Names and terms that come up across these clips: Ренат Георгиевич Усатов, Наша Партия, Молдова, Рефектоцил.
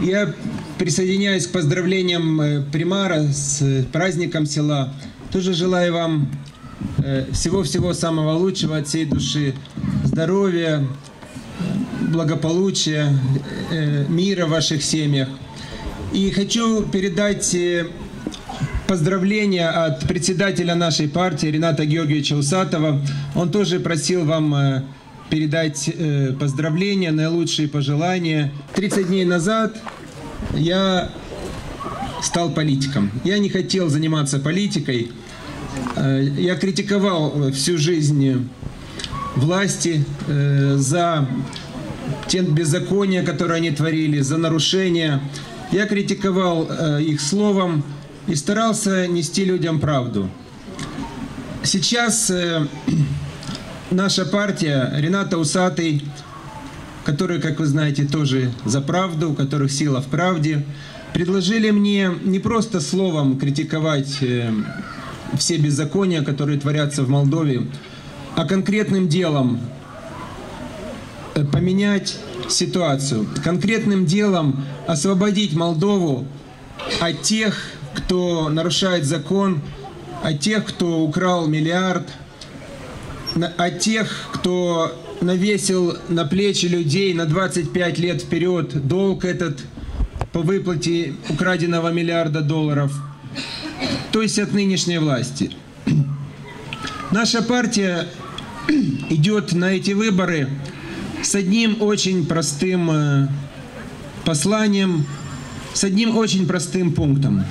Я присоединяюсь к поздравлениям примара с праздником села. Тоже желаю вам всего-всего самого лучшего от всей души. Здоровья, благополучия, мира в ваших семьях. И хочу передать поздравления от председателя нашей партии Рената Георгиевича Усатова. Он тоже просил вам передать поздравления, наилучшие пожелания. 30 дней назад я стал политиком. Я не хотел заниматься политикой. Я критиковал всю жизнь власти за те беззакония, которые они творили, за нарушения. Я критиковал их словом и старался нести людям правду. Сейчас наша партия, Рената Усатый, который, как вы знаете, тоже за правду, у которых сила в правде, предложили мне не просто словом критиковать все беззакония, которые творятся в Молдове, а конкретным делом поменять ситуацию, конкретным делом освободить Молдову от тех, кто нарушает закон, от тех, кто украл миллиард, от тех, кто навесил на плечи людей на 25 лет вперед долг этот по выплате украденного $1 миллиард. То есть от нынешней власти. Наша партия идет на эти выборы с одним очень простым посланием, с одним очень простым пунктом.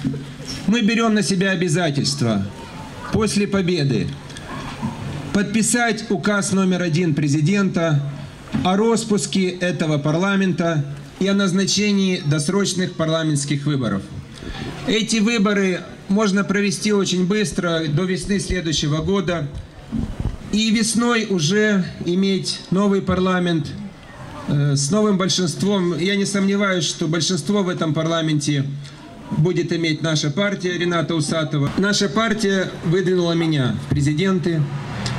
Мы берем на себя обязательство после победы подписать указ №1 президента о распуске этого парламента и о назначении досрочных парламентских выборов. Эти выборы можно провести очень быстро, до весны следующего года, и весной уже иметь новый парламент с новым большинством. Я не сомневаюсь, что большинство в этом парламенте будет иметь наша партия Рената Усатова. Наша партия выдвинула меня в президенты.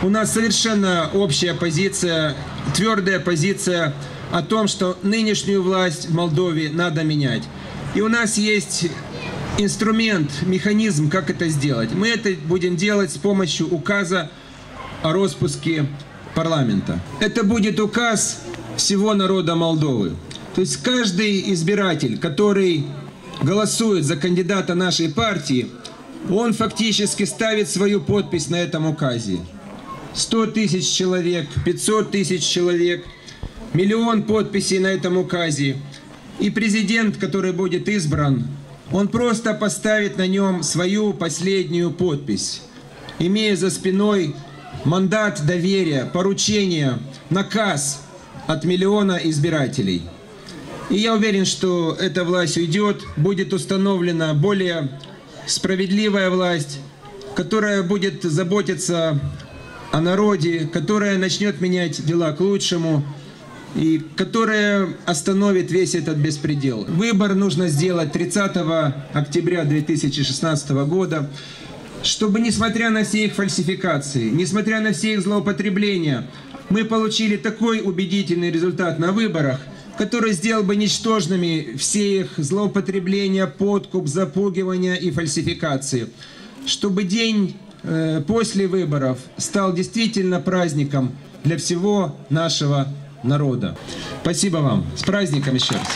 У нас совершенно общая позиция, твердая позиция о том, что нынешнюю власть в Молдове надо менять. И у нас есть инструмент, механизм, как это сделать. Мы это будем делать с помощью указа о распуске парламента. Это будет указ всего народа Молдовы. То есть каждый избиратель, который голосует за кандидата нашей партии, он фактически ставит свою подпись на этом указе. 100 тысяч человек, 500 тысяч человек, 1 миллион подписей на этом указе. И президент, который будет избран, он просто поставит на нем свою последнюю подпись, имея за спиной мандат доверия, поручение, наказ от 1 миллиона избирателей. И я уверен, что эта власть уйдет, будет установлена более справедливая власть, которая будет заботиться о народе, которая начнет менять дела к лучшему и которая остановит весь этот беспредел. Выбор нужно сделать 30 октября 2016 года, чтобы, несмотря на все их фальсификации, несмотря на все их злоупотребления, мы получили такой убедительный результат на выборах, который сделал бы ничтожными все их злоупотребления, подкуп, запугивания и фальсификации, чтобы день после выборов стал действительно праздником для всего нашего народа. Спасибо вам. С праздником еще раз.